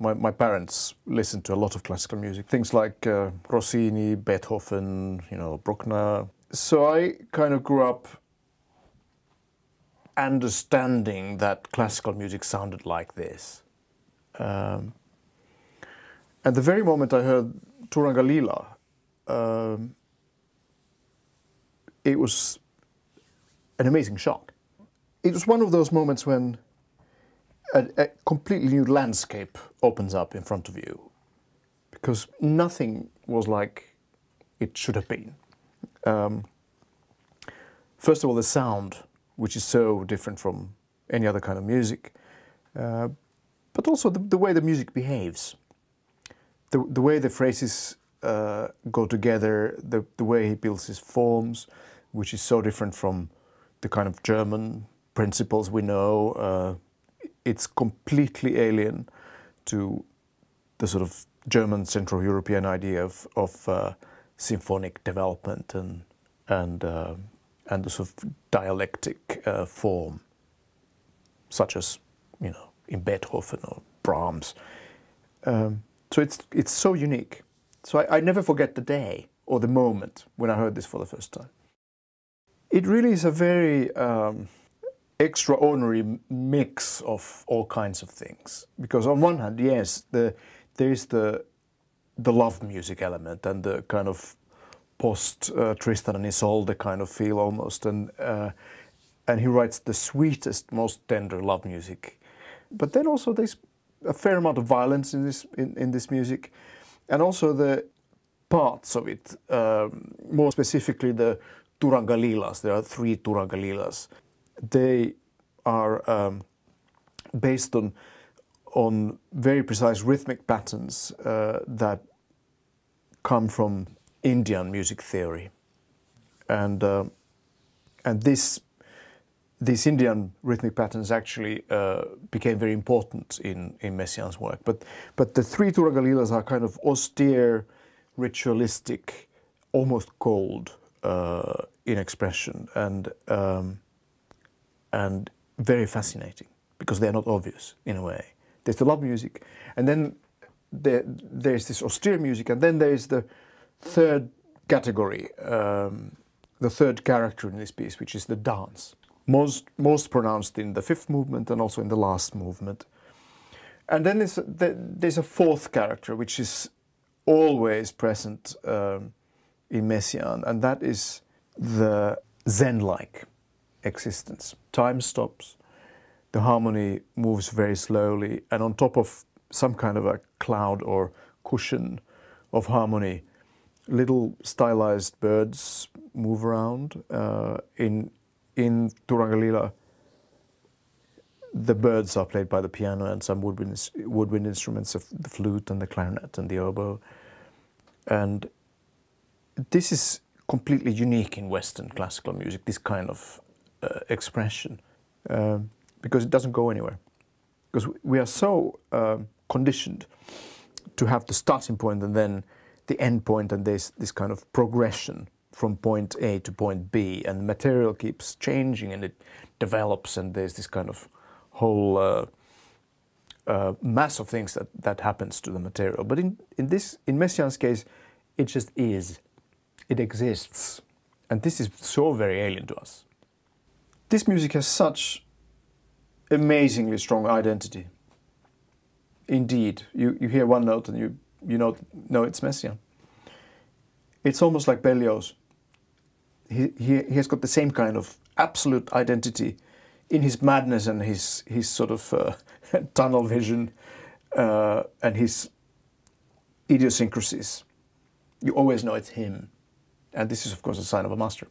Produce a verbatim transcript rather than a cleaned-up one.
my, my parents listened to a lot of classical music, things like uh, Rossini, Beethoven, you know, Bruckner. So I kind of grew up understanding that classical music sounded like this. Um, and the very moment I heard Turangalîla, um, it was an amazing shock. It was one of those moments when a, a completely new landscape opens up in front of you, because nothing was like it should have been. Um, first of all, the sound, which is so different from any other kind of music, uh, but also the, the way the music behaves, the, the way the phrases uh, go together, the, the way he builds his forms, which is so different from the kind of German principles we know. Uh, it's completely alien to the sort of German Central European idea of, of uh, symphonic development and, and, uh, and the sort of dialectic uh, form, such as, you know, in Beethoven or Brahms. Um, so it's, it's so unique. So I, I never forget the day or the moment when I heard this for the first time. It really is a very um, extraordinary mix of all kinds of things. Because on one hand, yes, the, there is the, the love music element and the kind of post uh, Tristan and Isolde kind of feel almost. And, uh, and he writes the sweetest, most tender love music. But then also there's a fair amount of violence in this in, in this music, and also the parts of it, um, more specifically the Turangalîlas. There are three Turangalîlas. They are um, based on on very precise rhythmic patterns uh, that come from Indian music theory, and uh, and this. These Indian rhythmic patterns actually uh, became very important in, in Messiaen's work. But, but the three Turangalîlas are kind of austere, ritualistic, almost cold uh, in expression, and, um, and very fascinating, because they're not obvious in a way. There's the love music, and then there, there's this austere music, and then there's the third category, um, the third character in this piece, which is the dance. Most, most pronounced in the fifth movement and also in the last movement. And then there's, there's a fourth character, which is always present um, in Messiaen, and that is the Zen-like existence. Time stops, the harmony moves very slowly, and on top of some kind of a cloud or cushion of harmony, little stylized birds move around. uh, in In Turangalîla, the birds are played by the piano and some woodwind, woodwind instruments, of the flute and the clarinet and the oboe. And this is completely unique in Western classical music, this kind of uh, expression, uh, because it doesn't go anywhere. Because we are so uh, conditioned to have the starting point and then the end point, and there's this kind of progression from point A to point B, and the material keeps changing and it develops, and there's this kind of whole uh, uh, mass of things that, that happens to the material. But in, in this, in Messiaen's case, it just is. It exists. And this is so very alien to us. This music has such amazingly strong identity. Indeed, you, you hear one note and you, you know, know it's Messiaen. It's almost like Berlioz. He, he, he has got the same kind of absolute identity in his madness and his, his sort of uh, tunnel vision uh, and his idiosyncrasies. You always know it's him. And this is, of course, a sign of a master.